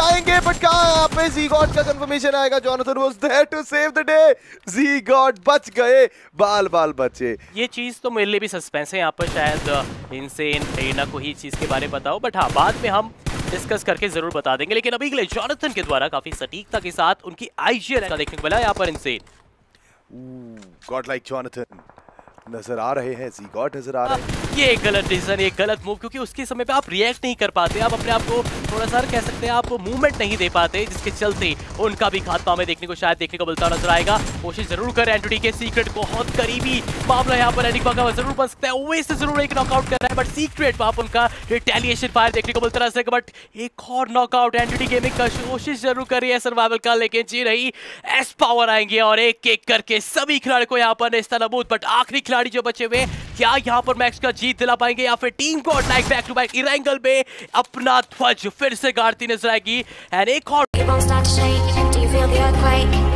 जाएंगे बट कहां यहां पे जी गॉड का कंफर्मेशन आएगा। Jonathan was there to save the day, ji god बच गए, बाल बाल बचे। ये चीज तो मेरे लिए भी सस्पेंस है, यहां पर शायद इनसे एना को ही चीज के बारे में बताओ, बट हां बाद में हम डिस्कस करके जरूर बता देंगे। लेकिन अभी के लिए जॉनथन के द्वारा काफी सटीकता के साथ उनकी आईजीएल का देखने को मिला यहां पर। इनसेन गॉड लाइक जॉनथन नजर आ रहे हैं, जी गॉड नजर आ रहे हैं। ये एक गलत डिसीजन, एक गलत मूव, क्योंकि उसके समय पे आप रिएक्ट नहीं कर पाते, आप अपने आप को थोड़ा सा कह सकते हैं आप मूवमेंट नहीं दे पाते, जिसके चलते उनका भी खात्मा में देखने को शायद मिलता नजर आएगा। कोशिश जरूर करें एंटोनी के सीक्रेट को, बहुत करीबी मामला यहाँ पर एनिग्मा का जरूर बन सकता है, ओवे से जरूर एक नॉकआउट कर रहा है बट सीक्रेट वहाँ पर उनका रिटेलिएशन फायर देखने को मिलता नजर आएगा। बट एक और नॉकआउट एंटोनी गेमिंग का, कोशिश जरूर करी है सर्वाइवल का, लेकिन जी रही एस पावर आएंगे और एक एक करके सभी खिलाड़ी को यहाँ पर नेस्ता नबूद। बट आखिरी खिलाड़ी जो बचे हुए क्या यहाँ पर मैक्स का जीत दिला पाएंगे या फिर टीम को like back to back Erangel में अपना ध्वज फिर से गाड़ती नजर आएगी। एंड एक और